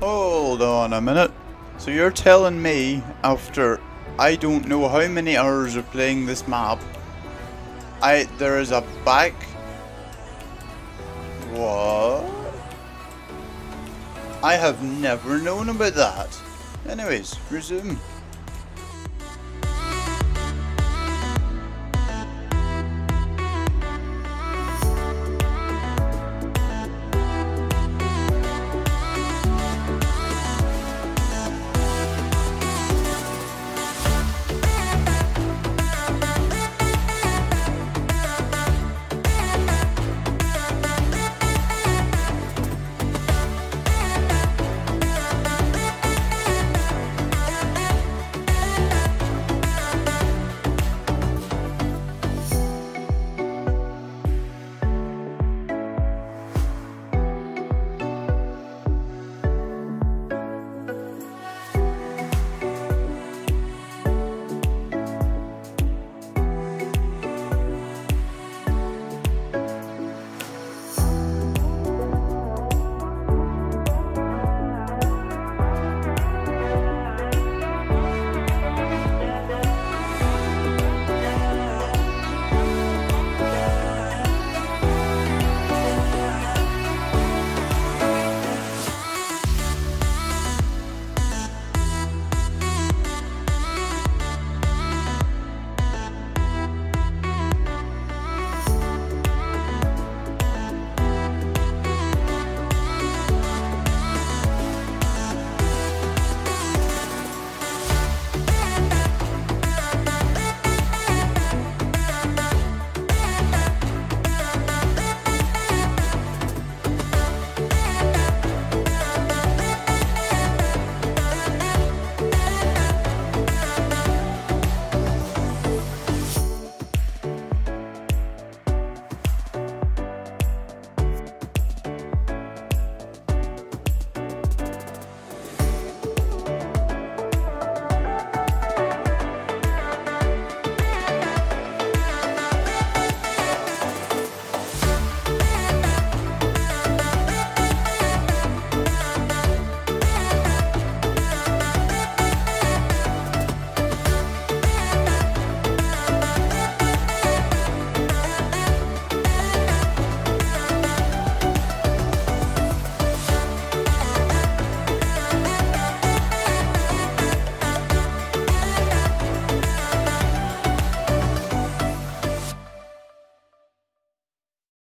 Hold on a minute. So you're telling me, after I don't know how many hours of playing this map, there is a back... What? I have never known about that. Anyways, resume.